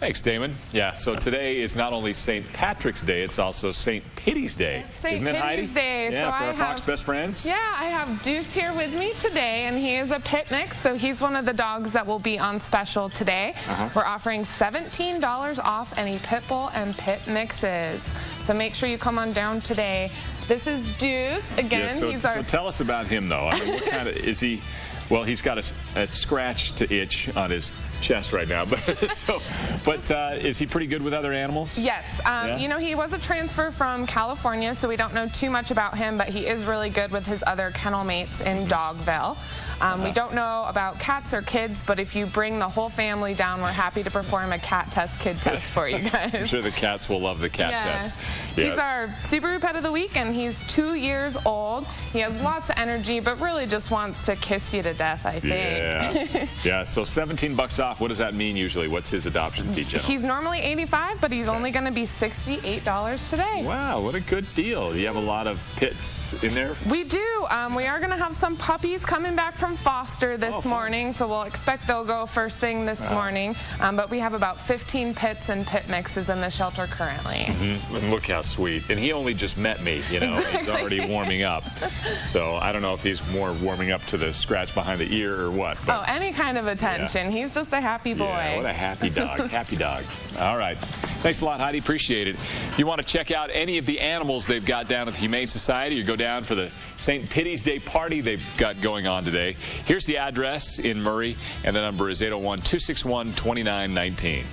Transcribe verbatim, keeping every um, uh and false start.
Thanks, Damon. Yeah, so today is not only Saint Patrick's Day, it's also Saint Pity's Day. Saint Isn't it, Heidi? Pity's Day. Yeah, so for I our have, Fox Best Friends. Yeah, I have Deuce here with me today, and he is a pit mix, so he's one of the dogs that will be on special today. Uh-huh. We're offering seventeen dollars off any pit bull and pit mixes, so make sure you come on down today. This is Deuce. Again, yeah, so, he's our... So tell us about him, though. I mean, what kind of... Is he... Well, he's got a, a scratch to itch on his chest right now, but so, but uh, is he pretty good with other animals? Yes. Um, yeah? You know, he was a transfer from California, so we don't know too much about him, but he is really good with his other kennel mates in Dogville. Um, uh-huh. We don't know about cats or kids, but if you bring the whole family down, we're happy to perform a cat test, kid test for you guys. I'm sure the cats will love the cat yeah. test. Yeah. He's our Subaru pet of the week, and he's two years old. He has lots of energy, but really just wants to kiss you to death, I think. Yeah. yeah. So seventeen bucks off. What does that mean usually? What's his adoption fee, General? He's normally eighty-five, but he's okay. only going to be sixty-eight dollars today. Wow, what a good deal! Do you have a lot of pits in there? We do. Um, we are going to have some puppies coming back from foster this oh, morning, so we'll expect they'll go first thing this wow. morning. Um, but we have about fifteen pits and pit mixes in the shelter currently. Mm-hmm. Look how sweet! And he only just met me. You know, exactly. He's already warming up. So I don't know if he's more warming up to the scratch behind the ear or what. But, oh, any kind of attention. Yeah. He's just a happy boy. Yeah, what a happy dog. Happy dog. All right. Thanks a lot, Heidi. Appreciate it. If you want to check out any of the animals they've got down at the Humane Society or go down for the Saint Pity's Day party they've got going on today, here's the address in Murray, and the number is eight oh one, two six one, two nine one nine.